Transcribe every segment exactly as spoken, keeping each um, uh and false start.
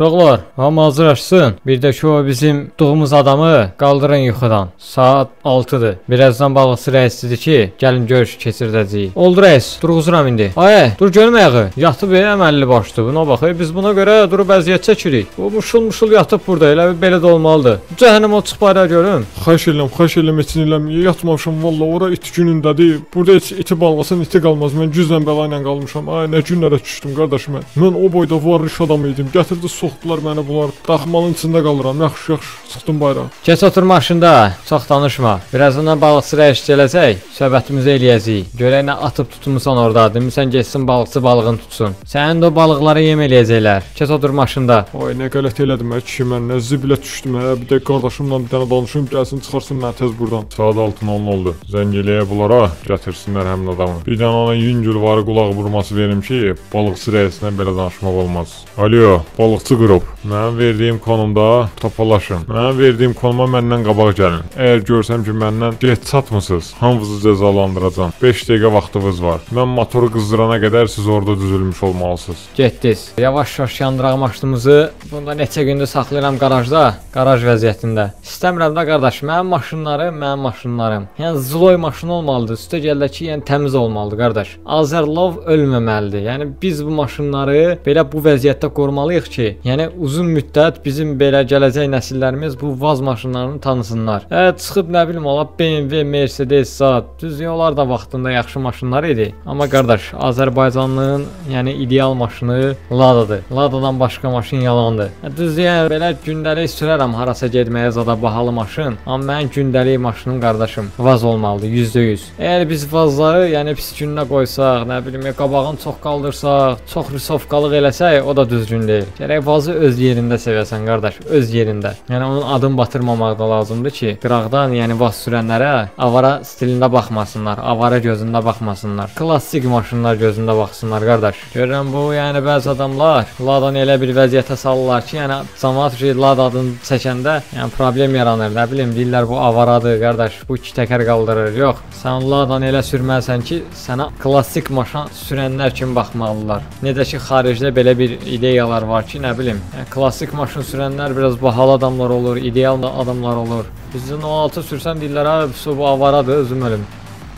Uşaqlar, hamı hazır açsın. Bir də ki o bizim tutduğumuz adamı qaldırın yuxudan. Saat altıdır. Birazdan Balığçı rəis dedi ki, gəlin görüş keçirdəcəyik. Oldu rəis, durğuzuram indi. Ay, dur görməyə. Yatıb əməlli başdı. Buna baxı, biz buna görə durub əziyyət çəkirik. Bu muşul-muşul yatıb burada. Elə bir belə də olmalıdır. Cəhənnəm o çıx bayrağı görüm. Xahiş edirəm, xahiş edirəm, heç nəyəm. Yatmamışam vallahi. Ora it günündədir. Burada heç iti balğasın, iti qalmaz. Mən güclə bəla ilə qalmışam. Ay, nə günlərə düşdüm qardaşım mən. Mən o boyda varlış adam idim. Gətirdi soxdular məni bunlar. Daxmanın içində qalıram. Yaxşı, yaxşı. Çıxdım bayrağa. Keç otur maşında. Çox danışma. Birazdan balıqçı rəis gələcək. Söhbətimizi eləyəcəyik. Görək nə atıb tutmusan orada. Demirsən getsin balıqçı balığını tutsun. Sənin də o balıqları yem eləyəcəklər. Keç otur maşında. Ay, nə qələt elədim mən kişi mən. Nə zibilə düşdüm. Hə, bir də qardaşımla bir dənə danışım gəlsin, çıxarsın məni tez buradan. Saat altı oldu. Zəng eləyə bunlara gətirsinlər həmin adamı. Bir dənə ona yüngül varı qulaq vurması verim ki, balıqçı rəisinə belə danışmaq olmaz. Alo, balıqçı qrup. Mən verdiyim konumda topalaşın. Mən verdiyim konuma məndən qabağa gəlin. Əgər görsəm ki, məndən get çatmısınız, hamınızı cəzalandıracam. beş dəqiqə vaxtınız var. Mən motoru qızdırana qədər siz orada düzülmüş olmalısınız. Getdiniz. Yavaş-yavaş yandıraq maşınımızı. Bunda neçə gündür saxlayıram qarajda, qaraj vəziyyətində. İstəmirəm də qardaş, mənim maşınlarım, mənim maşınlarım. Yəni zloy maşın olmalıdır. Üstə gəldə ki, yəni təmiz olmalıdır qardaş. Azərlov ölməməlidir. Yəni biz bu maşınları belə bu vəziyyətdə qorumalıyıq ki, yəni uzun müddət bizim belə gələcək nəsillərimiz bu vaz maşınlarını tanısınlar. Ə, çıxıb nə bilim ola B M W, Mercedes, Saat. Düz onlar da vaxtında yaxşı maşınlar idi. Amma qardaş, Azərbaycanlının yəni ideal maşını Ladadır. Ladadan başqa maşın yalandır. Düz yəni belə gündəlik sürərəm harasa getməyə zada bahalı maşın. Amma mən gündəlik maşının qardaşım vaz olmalıdır yüzdə yüz. Əgər biz vazları yəni pis gününə qoysaq, nə bilim qabağını çox qaldırsaq, çox risovkalıq eləsək, o da düzgün deyil. Gərək vazı öz yerində sevəsən qardaş, öz yerində. Yəni onun adım batırmamaq da lazımdır ki, qıraqdan yəni vaz sürənlərə avara stilində baxmasınlar, avara gözündə baxmasınlar. Klassik maşınlar gözündə baxsınlar qardaş. Görürəm bu yəni bəzi adamlar Ladanı elə bir vəziyyətə salırlar ki, yəni cəmaət Lada adını çəkəndə yəni problem yaranır. Nə bilim deyirlər bu avaradır qardaş, bu iki təkər qaldırır. Yox, sən Ladanı elə sürməlisən ki, sənə klassik maşın sürənlər kimi baxmalılar. Necə ki xaricdə belə bir ideyalar var ki, nə bilim, yəni, klassik maşın sürənlər biraz bahalı adamlar olur, ideal adamlar olur. Bizdən o altı sürsən deyirlər, abi bu avaradır, özüm ölüm.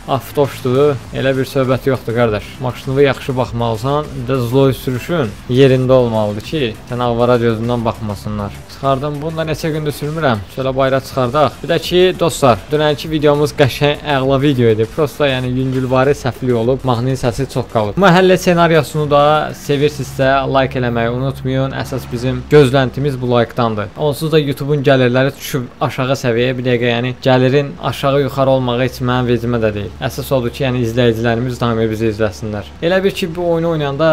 Aftoşdur, elə bir söhbət yoxdur qardaş. Maşınına yaxşı baxmalısan, bir də zloy sürüşün yerində olmalıdır ki, sən avara gözündən baxmasınlar. Çıxardım, bunu da neçə gündür sürmürəm. Şöyle bayrağı çıxardaq. Bir də ki, dostlar, dünənki videomuz qəşəng əğla video idi. Prosta yəni yüngülvari səhvlik olub, mahnının səsi çox qalıb. Məhəllə ssenaryosunu da sevirsinizsə, like eləməyi unutmayın. Əsas bizim gözləntimiz bu like'dandır. Onsuz da YouTube'un gəlirləri düşüb aşağı səviyyəyə, bir dəqiqə yəni gəlirin aşağı yuxarı olmağı heç mənim vecimə də deyil. Əsas odur ki, yəni izləyicilərimiz daimi bizi izləsinlər. Elə bir ki, bu oyunu oynayanda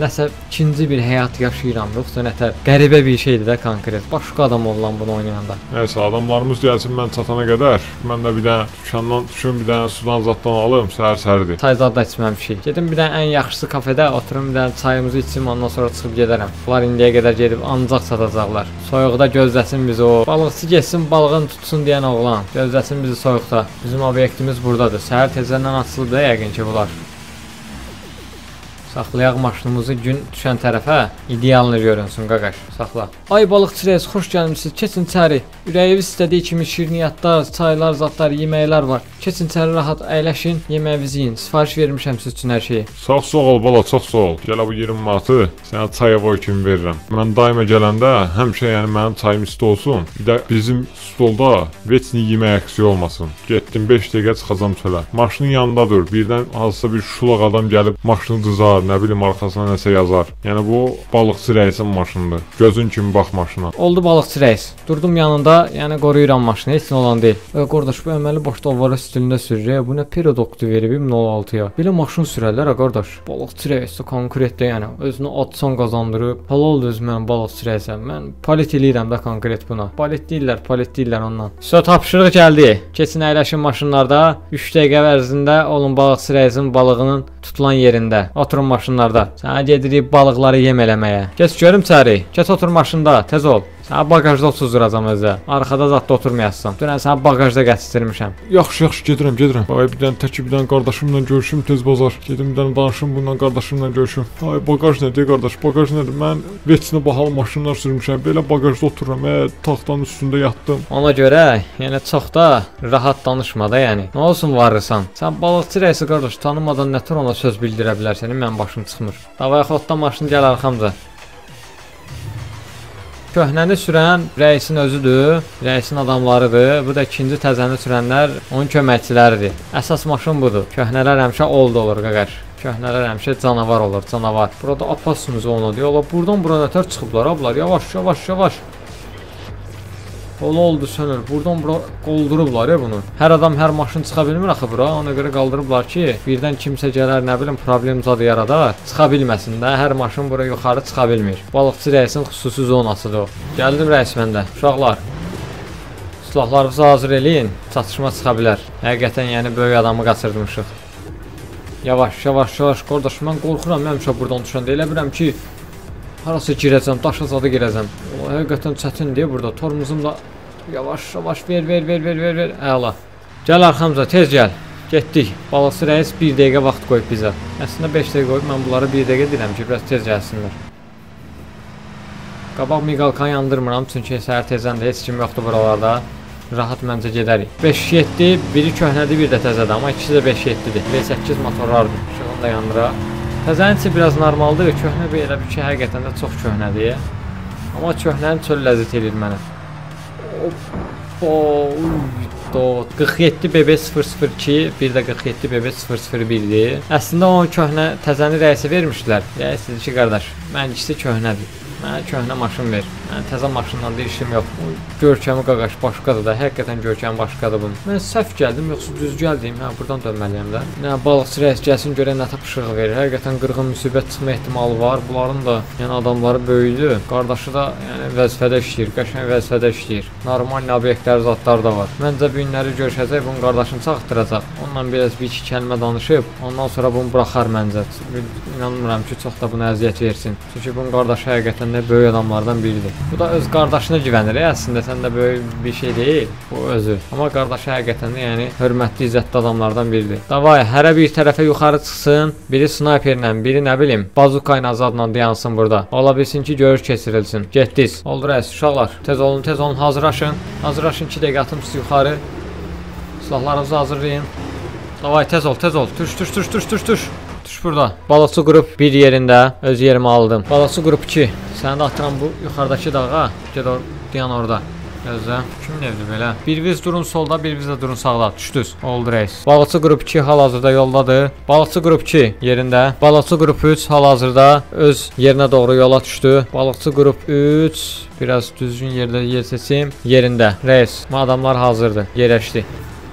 nəsə ikinci bir həyat yaşayıram, yoxsa nətər qəribə bir şeydir də konkret. Başqa adam olan bunu oynayanda. Nəysə, adamlarımız gəlsin mən çatana qədər. Mən də bir dənə dükandan düşüm, bir dənə sudan zaddan alım, səhər səhərdir. Çayzad da içməmişik. Gedim bir dənə ən yaxşısı kafedə oturum, bir dənə çayımızı içim, ondan sonra çıxıb gedərəm. Bunlar indiyə qədər gedib ancaq satacaqlar. Soyuqda gözləsin bizi o. Balıqçı getsin, balığını tutsun deyən oğlan. Gözləsin bizi soyuqda. Bizim obyektimiz buradadır. Səhər tezəndən açıldı yəqin ki bunlar. Saxlayaq maşınımızı gün düşən tərəfə, idealını görünsün qaqaş, saxla. Ay balıqçı rəis, xoş gəlmişsiniz, keçin içəri. Ürəyiniz istədiyi kimi şirniyyatlar, çaylar, zadlar, yeməklər var. Keçin içəri rahat əyləşin, yeməyinizi yiyin. Sifariş vermişəm siz üçün hər şeyi. Sağ sol ol bala, çox sağ ol. Gələ bu iyirmi manatı sənə çaya boy kimi verirəm. Mən daima gələndə həmişə yəni mənim çayım isti olsun. Bir də bizim stolda vecni yemək əksiyi olmasın. Getdim beş dəqiqə çıxacam çölə. Maşının yanında dur. Birdən hansısa bir şulaq adam gəlib maşını dızar, nə bilim arxasına nəsə yazar. Yəni bu balıqçı rəisin maşınıdır. Gözün kimi bax maşına. Oldu balıqçı rəis. Durdum yanında, yəni qoruyuram maşını. Heç nə olan deyil. Ə, qardaş bu əməli boşda avara üstündə sürür. Bu nə perodoktu veribim növ altıya. Belə maşın sürərlər ha qardaş. Balıqçı rəisi konkretdə yəni özünü atsan qazandırıb. Halal öz mən balıqçı rəisəm. Mən palet eləyirəm də konkret buna. Palet deyirlər, palet deyirlər ondan. Sizə tapşırıq gəldi. Keçin əyləşin maşınlarda. üç dəqiqə ərzində olun balıqçı rəisin balığının tutulan yerində. Oturun maşınlarda. Sənə gedirik balıqları yem eləməyə. Keç görüm çəri. Keç otur maşında. Tez ol. Sənə bagajda otuz liracam özə. Arxada zat da oturmayasın. Dünən sənə bagajda gətirmişəm. Yaxşı, yaxşı, gedirəm, gedirəm. Ay bir dənə təki bir dənə qardaşımla görüşüm tez bazar. Gedim bir dənə danışım bununla qardaşımla görüşüm. Ay bagaj nədir qardaş? Bagaj nədir? Mən veçinə baxal maşınlar sürmüşəm. Belə bagajda otururam. Ə, taxtanın üstündə yatdım. Ona görə, yəni çox da rahat danışma da, yəni. Nə olsun varırsan? Sən Balığçı Rəisi qardaş tanımadan nə tür ona söz bildirə bilərsən? Mən başım çıxmır. Davaya xotdan maşın gəl arxamca. Köhnəni sürən rəisin özüdür, rəisin adamlarıdır. Bu da ikinci təzəni sürənlər onun köməkçiləridir. Əsas maşın budur. Köhnələr həmişə old olur qaqar. Köhnələr həmişə canavar olur, canavar. Burada apasımız onu deyirlər. Buradan bura nətər çıxıblar ablar. Yavaş, yavaş, yavaş. Ola oldu sönür. Buradan bura qoldurublar ya bunu. Hər adam hər maşın çıxa bilmir axı bura. Ona görə qaldırıblar ki, birdən kimsə gələr, nə bilim, problem zadı yaradar. Çıxa bilməsin də. Hər maşın bura yuxarı çıxa bilmir. Balığçı rəisin xüsusi zonasıdır o. Gəldim rəis məndə. Uşaqlar, silahlarınızı hazır eləyin. Çatışma çıxa bilər. Həqiqətən, yəni böyük adamı qaçırmışıq. Yavaş, yavaş, yavaş. Qardaş, mən qorxuram həmişə buradan düşəndə. Elə bilirəm ki, harası girəcəm, daşa zadı girəcəm. O, həqiqətən çətindir burada. Tormuzum da yavaş yavaş ver, ver, ver, ver, ver, ver. Əla. Gəl arxamıza, tez gəl. Getdik. Balığçı rəis bir dəqiqə vaxt qoyub bizə. Əslində beş dəqiqə qoyub, mən bunları bir dəqiqə deyirəm ki, biraz tez gəlsinlər. Qabaq miqalkan yandırmıram, çünki səhər tezəndə heç kim yoxdur buralarda. Rahat məncə gedərik. beş yeddi, biri köhnədir, bir də təzədir, amma ikisi də beş yeddidir. V səkkiz motorlardır. Şunu da yandıraq. Təzənin içi biraz normaldır, köhnə belə bir ki, həqiqətən də çox köhnədir. Amma köhnənin çöl ləzzət edir mənə. qırx yeddi B B sıfır sıfır iki, bir də qırx yeddi B B sıfır sıfır birdir. Əslində onun köhnə təzəni rəisi vermişdilər. Rəis dedi ki, qardaş, mən ikisi köhnədir. Mənə köhnə maşın ver. Mən təzə maşından da işim yox. Görkəmi qaqaş başqadır da. Həqiqətən görkəmi başqadır bunun. Mən səhv gəldim, yoxsa düz gəldim. Hə, buradan dönməliyəm də. Nə Balığçı rəis gəlsin görə nə tapışığı verir. Həqiqətən qırğın müsibət çıxma ehtimalı var. Bunların da yəni adamları böyüdü. Qardaşı da yəni vəzifədə işləyir. Qəşəng vəzifədə işləyir. Normal obyektlər, zatlar da var. Məncə bu günləri görüşəcək, bunun qardaşını çağıtdıracaq. Onunla biraz bir-iki kəlmə danışıb, ondan sonra bunu buraxar məncə. İnanmıram ki, çox da buna əziyyət versin. Çünki bunun qardaşı həqiqətən böyük adamlardan biridir. Bu da öz qardaşına güvənir. Əslində sən də böyük bir şey deyil, bu özü. Amma qardaşı həqiqətən də yəni hörmətli, izzətli adamlardan biridir. Davay, hərə bir tərəfə yuxarı çıxsın. Biri snayperlə, biri nə bilim, bazuka ilə zadla dayansın burada. Ola bilsin ki, görüş keçirilsin. Getdiniz. Oldu rəis, uşaqlar. Tez olun, tez olun, hazırlaşın. Hazırlaşın, iki dəqiqə atım siz yuxarı. Silahlarınızı hazırlayın. Davay, tez ol, tez ol. Tuş, tuş, tuş, tuş, tuş, tuş. Tuş burada. Balığçı qrup bir yerində, öz yerimi aldım. Balığçı qrup iki. Səni də atıram bu yuxarıdakı dağa. Ged or, dayan orada. Gözlə. Kimin evdir belə? Bir viz durun solda, bir viz də durun sağda. Düşdüz. Oldu reis. Balığçı qrup iki hal-hazırda yoldadır. Balığçı qrup iki yerində. Balığçı qrup üç hal-hazırda öz yerinə doğru yola düşdü. Balığçı qrup üç. Biraz düzgün yerdə yer seçim. Yerində. Reis. Adamlar hazırdır. Yerləşdi.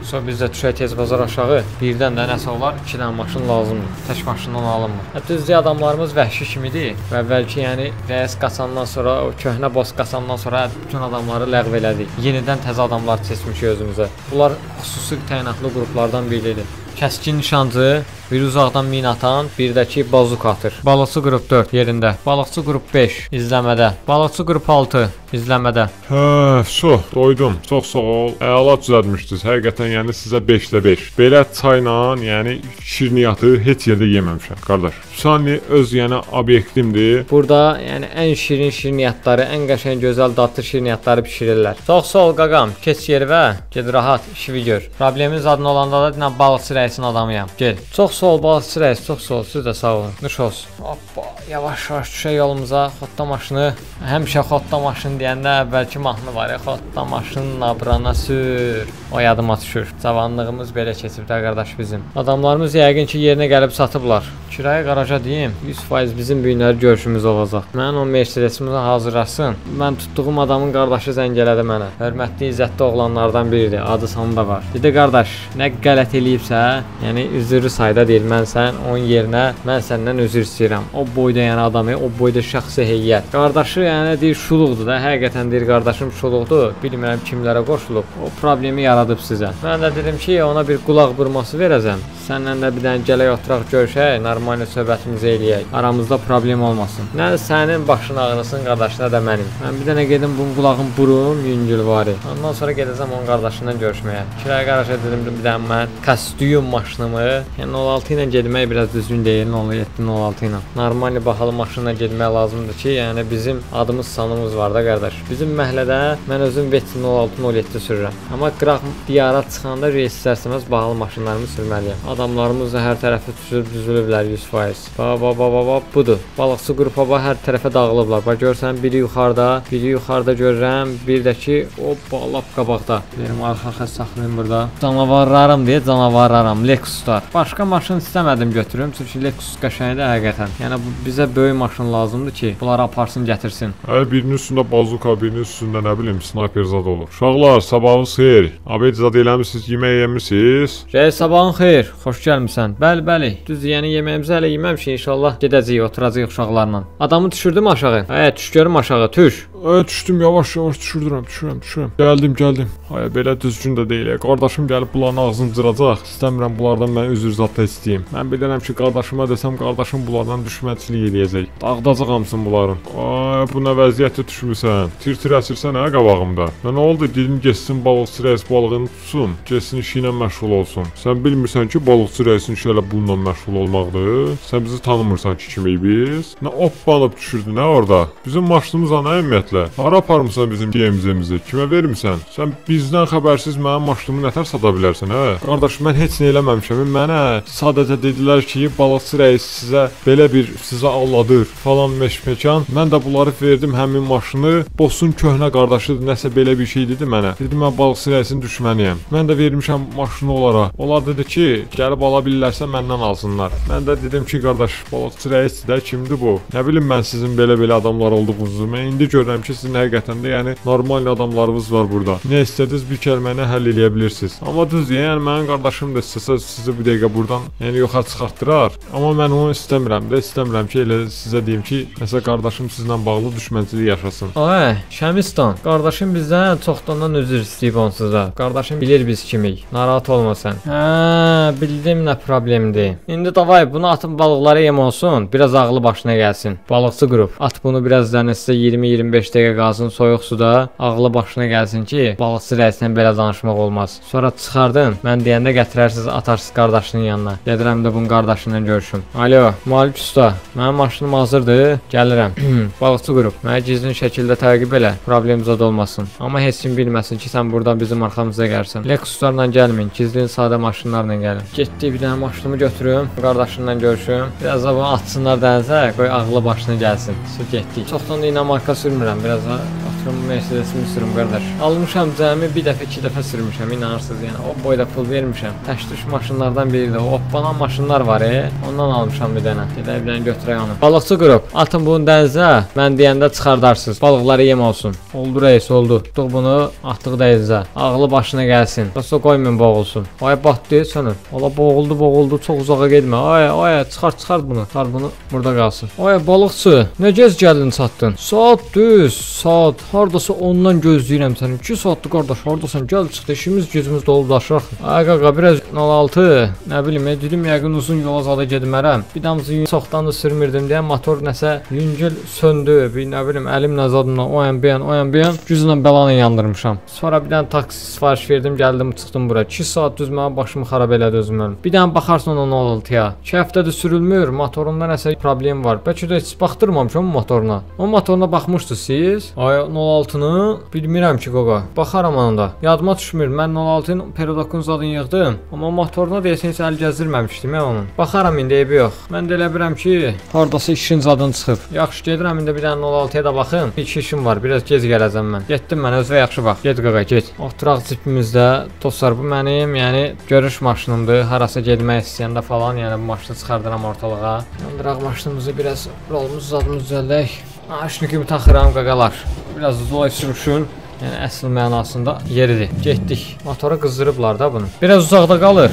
Sonra biz də düşək tez bazar aşağı, birdən də nəsə olar, iki dənə maşın lazımdır, tək maşından alınmır. Hətta düzdür, adamlarımız vəhşi kimidir və bəlkə yəni rəis qaçandan sonra, o köhnə boss qaçandan sonra bütün adamları ləğv elədik. Yenidən təzə adamlar seçmişik özümüzə. Bunlar xüsusi təyinatlı qruplardan biridir. Kəskin nişancı, bir uzaqdan min atan, birdəki bazuk atır. Balığçı qrup dörd yerində. Balığçı qrup beş izləmədə. Balığçı qrup altı izləmədə. Hə, su, doydum. Çox sağ ol. Əla düzəltmişdiniz. Həqiqətən, yəni sizə beşdə beş. Belə çayla, yəni şirniyyatı heç yerdə yeməmişəm, qardaş. Sani öz yəni obyektimdir. Burada yəni ən şirin şirniyyatları, ən qəşəng gözəl dadlı şirniyyatları bişirirlər. Çox sağ ol qaqam. Keç yeri və ged rahat, işini gör. Problemimiz adın olanda da dinə Balığçı rəisin adamıyam. Gel. Çox sağ ol Balığçı rəis, çox sağ ol. Siz də sağ olun. Nuş olsun. Hoppa, yavaş-yavaş düşək yolumuza. Xodda maşını, həmişə xodda maşını deyəndə əvvəlki mahnı var ya. Xodda maşını nabrana sür. O yadıma düşür. Cavanlığımız belə keçib də qardaş bizim. Adamlarımız yəqin ki, yerinə gəlib satıblar. Kirayı qaraja deyim, yüz faiz bizim bu günləri görüşümüz olacaq. Mən o Mercedesimizi hazırlasın. Mən tutduğum adamın qardaşı zəng elədi mənə. Hörmətli, izzətli oğlanlardan biridir. Adı sanı da var. Dedi qardaş, nə qələt eləyibsə, yəni üzürlü sayda görə deyil, mən sənin onun yerinə mən səndən özür istəyirəm. O boyda yəni adamı, o boyda şəxsi heyət. Qardaşı yəni deyir şuluqdur da, həqiqətən deyir qardaşım şuluqdur, bilmirəm kimlərə qoşulub. O problemi yaradıb sizə. Mən də dedim ki, ona bir qulaq vurması verəcəm. Səndən də bir dənə gələk oturaq görüşək, normal söhbətimizi eləyək. Aramızda problem olmasın. Nə sənin başın ağrısın, qardaşına da mənim. Mən bir dənə gedim bunun qulağın burum, yüngül varı. Ondan sonra gedəcəm onun qardaşından görüşməyə. Kiraya qarşı dedim bir dənə mən kostyum maşınımı, yəni on altı ilə getmək biraz düzgün deyil, on yeddi on altı ilə. Normal baxalı maşınla getmək lazımdır ki, yəni bizim adımız sanımız var da qardaş. Bizim məhəllədə mən özüm Vetin on altı on yeddi sürürəm. Amma qıraq diyara çıxanda reis istərsəmiz baxalı maşınlarımı sürməliyəm. Adamlarımız da hər tərəfi tüzülüb, düzülüblər yüz faiz. Ba, ba, ba, ba, ba, budur. Balıqçı qrupa ba, hər tərəfə dağılıblar. Bax, görsən, biri yuxarıda, biri yuxarıda görürəm, bir də ki, o, lap qabaqda. Deyirəm, arxa-arxa saxlayım burada. Canavarlarım deyə, canavarlarım, Lexuslar. Başqa maşın istəmədim götürüm, çünki Lexus qəşəngdir həqiqətən. Yəni, bizə böyük maşın lazımdır ki, bunları aparsın, gətirsin. Əgər birinin üstündə bazuka, birinin üstündə nə bilim, snayper zadı olur. Uşaqlar, sabahınız xeyir. Abid zad eləmişsiniz, yemək yemişsiniz. Rəis, sabahın xeyir. Xoş gəlmisən. Bəli, bəli. Düz, yəni yeməğimizi hələ yeməmişik. İnşallah gedəcəyik, oturacağıq uşaqlarla. Adamı düşürdüm aşağı. Hə, düş görüm aşağı, düş. Hə, düşdüm, yavaş-yavaş düşürdürəm, düşürəm, düşürəm. Gəldim, gəldim. Hə, belə düzgün də deyil. Qardaşım gəlib bunların ağzını cıracaq. İstəmirəm bunlardan mən üzr zad istəyim. Mən bilirəm ki, qardaşıma desəm, qardaşım bunlardan düşmənçilik eləyəcək. Dağdacaq hamısın bunların. Ay, bu nə vəziyyətə düşmüsən? Tir-tir əsirsən, hə, qabağımda. Mən oldu, dedim, geçsin Balığçı Rəis balığını tutsun, geçsin işi ilə məşğul olsun. Sən bilmirsən ki, Balıqçı Rəisin işi elə bununla məşğul olmaqdır. Sən bizi tanımırsan ki, kimik biz. Nə oppanıb düşürdü, nə orada? Bizim maşınımıza nə ümumiyyətlə? Hara aparmısan bizim gemizimizi? Kimə vermirsən? Sən bizdən xəbərsiz mənim maşınımı nətər sata bilərsən, hə? Qardaş, mən heç nə eləməmişəm. Mənə sadəcə dedilər ki, Balıqçı Rəis sizə belə bir sizə alladır falan meşməkan. Mən də bunları verdim həmin maşını. Bosun köhnə qardaşıdır, nəsə belə bir şey dedi mənə. Dedim, mən Balıqçı Rəisin düşməniyəm. Mən də vermişəm maşını onlara. Onlar dedi ki, gəlib ala bilirlərsə məndən alsınlar. Mən də dedim ki, qardaş, Balıqçı Rəis də kimdir bu? Nə bilim mən sizin belə-belə adamlar olduğunuzu. Mən indi görürəm ki, sizin həqiqətən də yəni normal adamlarınız var burada. Nə istədiniz bir kəlməni həll eləyə bilirsiniz. Amma düz, yəni mənim qardaşım da istəsə sizi bu dəqiqə buradan yəni yoxa çıxartdırar. Amma mən onu istəmirəm də, istəmirəm ki, elə sizə deyim ki, nəsə qardaşım sizlə bağlı düşmənçilik yaşasın. Ay, Şəmistan, qardaşım bizdən çoxdandan özür istəyib onsuz da. Qardaşım bilir biz kimik. Narahat olma sən. Hə, bildim nə problemdir. İndi davay bunu atın balıqlara yem olsun, biraz ağlı başına gəlsin. Balıqçı qrup, at bunu biraz dənizdə iyirmi iyirmi beş dəqiqə qalsın soyuq suda, ağlı başına gəlsin ki, Balıqçı Rəislə belə danışmaq olmaz. Sonra çıxardın, mən deyəndə gətirərsiniz, atarsınız qardaşının yanına. Gedirəm də bunun qardaşından görüşüm. Alo, Malik usta, mənim maşınım hazırdır, gəlirəm. Balıqçı qrup, məni gizli şəkildə təqib elə, problem zad olmasın. Amma heç kim bilməsin ki, sən buradan bizim arxamıza gəlirsən. Lexuslarla gəlməyin, gizli sadə maşınlarla gəlin. Getdi bir dənə maşınımı götürüm, qardaşımla görüşüm. Biraz da bunu atsınlar dənizə, qoy ağlı başına gəlsin. Sür getdik. Çoxdan da inan marka sürmürəm, biraz da oturum Mercedesimi sürüm qardaş. Almışam cəmi bir dəfə, iki dəfə sürmüşəm, inanırsınız yəni. O boyda pul vermişəm. Təşdiş maşınlardan biri də o oppanan maşınlar var, e, ondan almışam bir dənə. Gedək bir dənə götürək onu. Balıqçı qrup, atın bunu dənizə, mən deyəndə çıxardarsınız. Balıqları yem olsun. Oldu rəis, oldu. Tutduq bunu, atdıq dənizə. Ağlı başına gəlsin. Yoxsa qoymayın boğulsun. Ay batdı sönür. Ola boğuldu, boğuldu, çox uzağa gedmə. Ay, ay, çıxart, çıxart bunu. Çıxart bunu, burada qalsın. Ay, balıqçı, nə gec gəldin çatdın? Saat düz, saat. Haradasa ondan gözləyirəm səni. iki saatdır qardaş, haradasan? Gəl çıxdı, işimiz gücümüz dolub daşıraq. Ay, qaqa, biraz on altı, nə bilim, dedim yəqin uzun yola zada gedmərəm. Bir damızı çoxdan da sürmürdüm deyə motor nəsə yüngül söndü. Bir nə bilim, əlimlə zadımla o-yan-b-yan, o-yan-b-yan, güclə bəlanı yandırmışam. Sonra bir dənə taksi sifariş verdim, gəldim, çıxdım bura. iki saat düz mənim başımı xarab elədi. Bir dənə baxarsan ona on altıya. İki həftədə sürülmür, motorunda nəsə problem var. Bəlkə də heç baxdırmamışam o motoruna. O motoruna baxmışdı siz. Ay, on altını bilmirəm ki, qoqa. Baxaram ona da. Yadıma düşmür, mən on altının perodokun zadını yığdım. Amma motoruna deyəsən heç əl gəzdirməmişdim ya onun. Baxaram indi, eybi yox. Mən də elə bilirəm ki, haradasa işin zadını çıxıb. Yaxşı, gedirəm indi bir dənə on altıya da baxım. İki işim var, biraz gec gələcəm mən. Getdim mən, özvə yaxşı bax. Get qoqa, get. Oturaq cipimizdə. Dostlar, bu mənim, yəni görüş maşınımdır. Harasa gelmək istəyəndə falan, yəni bu maşını çıxardıram ortalığa. Yandıraq maşınımızı biraz rolumuz, zadımız düzəldək. Aşını kimi taxıram qaqalar. Biraz uzaq sürüşün. Yəni əsl mənasında yeridir. Getdik. Motoru qızdırıblar da bunu. Biraz uzaqda qalır.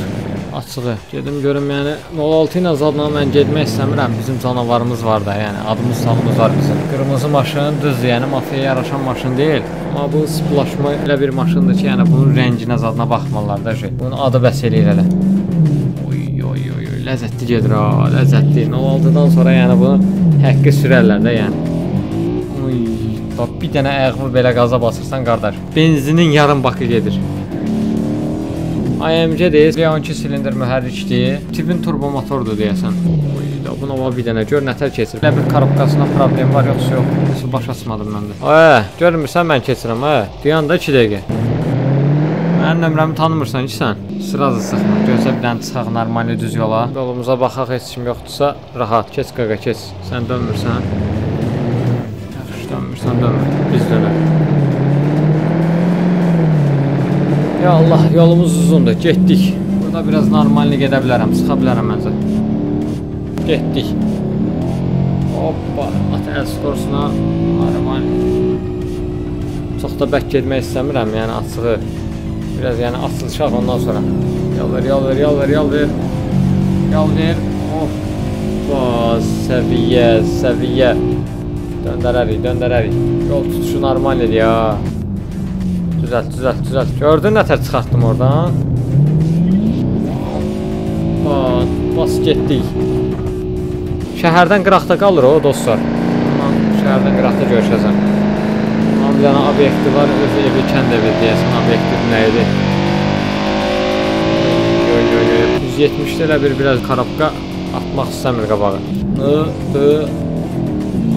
açığı. Dedim görüm yani nol altı ilə zadla mən getmək istəmirəm. Bizim canavarımız var da, yəni adımız sanımız var bizim. Qırmızı maşın düzdür, yəni mafiyaya yaraşan maşın deyil. Amma bu splaşma elə bir maşındır ki, yəni bunun rənginə zadına baxmalılar da şey. Bunun adı bəs eləyir elə. Oy oy oy oy, ləzzətli gedir ha, ləzzətli. nol altıdan sonra yəni bunu həqqi sürərlər də yəni. Oy, bax bir dənə ayağımı belə qaza basırsan qardaş, benzinin yarım bakı gedir. A M G-dir, V on iki silindir mühərrikdir, tipin turbomotordur deyəsən. Oy, da buna bax bir dənə, gör nətər keçir. Elə bir korobkasında problem var, yoxsa yox, yoxsa baş açmadım məndə. Ayə, görmürsən mən keçirəm, ayə, duyanda iki dəqiqə. Mənim nömrəmi tanımırsan ki sən, sırada sıxma, gözlə bir dənə çıxaq normali düz yola. Yolumuza baxaq, heç kim yoxdursa rahat, keç qaqa, keç. Sən dönmürsən, yaxşı dönmürsən, dönmür, biz dönək. Ya Allah, yolumuz uzundur, getdik. Burada biraz normalini gedə bilərəm, sıxa bilərəm məncə. Getdik. Hoppa, at əl skorsuna, normal. Çox da bək getmək istəmirəm, yəni açığı. Biraz yəni açılışaq ondan sonra. Yol ver, yol ver, yol ver, yol ver. Yol ver, hoppa, səviyyə, səviyyə. Döndərərik, döndərərik. Yol tutuşu normal idi ya. Düzəlt, düzəlt, düzəlt. Gördün nətər çıxartdım oradan. Bas, bas getdik. Şəhərdən qıraqda qalır o dostlar. Şəhərdən qıraqda görüşəcəm. Bir dənə obyekti var, öz evi, kənd evi deyəsən, obyekti nə idi? yüz yetmişdə elə bir biraz karabqa atmaq istəmir qabağa. N, D,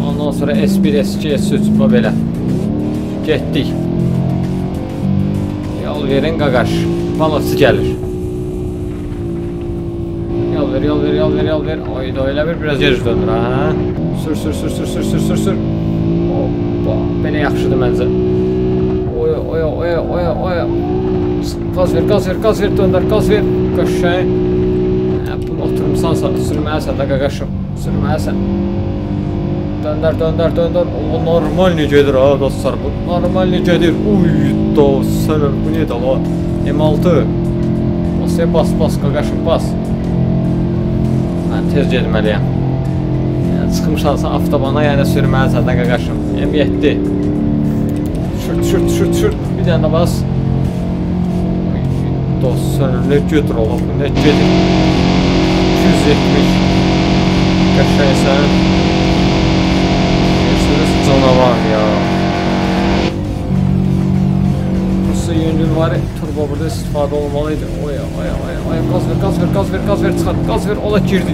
ondan sonra S bir, S iki, S üç, belə. Getdik. Yol verin qaqaş, balası gəlir. Yol ver, yol ver, yol ver, yol ver. Oyda elə bir biraz geri döndür ha. Sür, sür, sür, sür, sür, sür, sür, sür. Hoppa, belə yaxşıdır məncə. Oya, oya, oya, oya, oya. Qaz ver, qaz ver, qaz ver, döndər, qaz ver. Qəşəng. Bunu oturmuşsansa, sürməyəsən də qaqaşım. Sürməyəsən. Döndər, döndər, döndər. O, normal ne gedir ha dostlar, bu normal ne gedir. Uy, dost, sənəm, bu neydi ala? M altı. Basaya bas, bas, qaqaşım, bas. Mən tez gedməliyəm. Çıxmışansa avtobana, yəni sürməlisən də qaqaşım. M yeddi. Düşür, düşür, düşür, düşür. Bir dənə bas. Uy, dost, sənəm, ne gedir ala, bu ne gedir. iki yüz yetmiş. Qəşəng sənəm. Canavar ya. Burası yönlülvari turbo burada istifadə olmalıydı. Oya oya oya oya, qaz ver, qaz ver, qaz ver, qaz ver, çıxar, qaz ver, ola girdi.